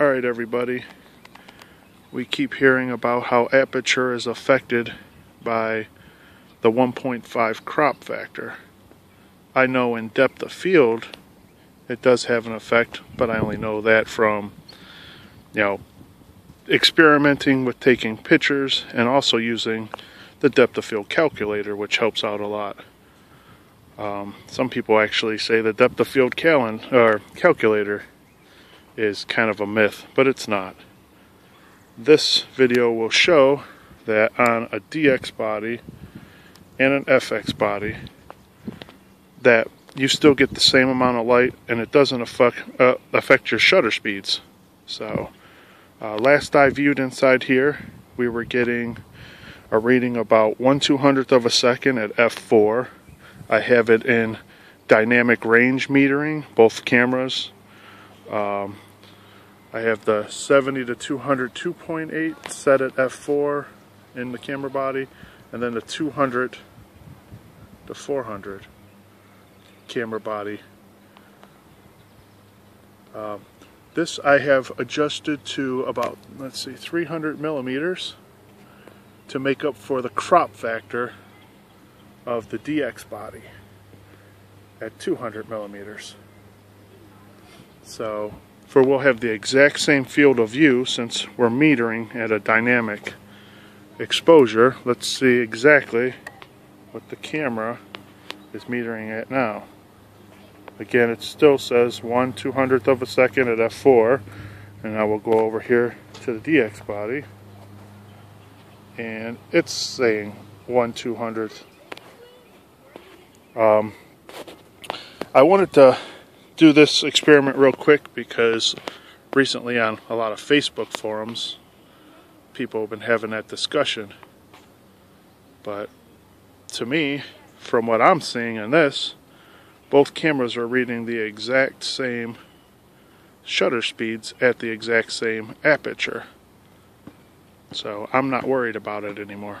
Alright everybody, we keep hearing about how aperture is affected by the 1.5 crop factor. I know in depth of field it does have an effect, but I only know that from, you know, experimenting with taking pictures and also using the depth of field calculator, which helps out a lot. Some people actually say the depth of field calculator is kind of a myth, but it's not. This video will show that on a DX body and an FX body that you still get the same amount of light and it doesn't affect your shutter speeds. So last I viewed inside here, we were getting a reading about 1/200th of a second at f4. I have it in dynamic range metering, both cameras. I have the 70 to 200 2.8 set at f4 in the camera body, and then the 200 to 400 camera body. This I have adjusted to about, let's see, 300 millimeters to make up for the crop factor of the DX body at 200 millimeters. So for we'll have the exact same field of view since we're metering at a dynamic exposure. Let's see exactly what the camera is metering at now. Again, it still says 1/200th of a second at f4, and I will go over here to the DX body, and it's saying 1/200th. I wanted to do this experiment real quick because recently on a lot of Facebook forums, people have been having that discussion. But to me, from what I'm seeing in this, both cameras are reading the exact same shutter speeds at the exact same aperture. So I'm not worried about it anymore.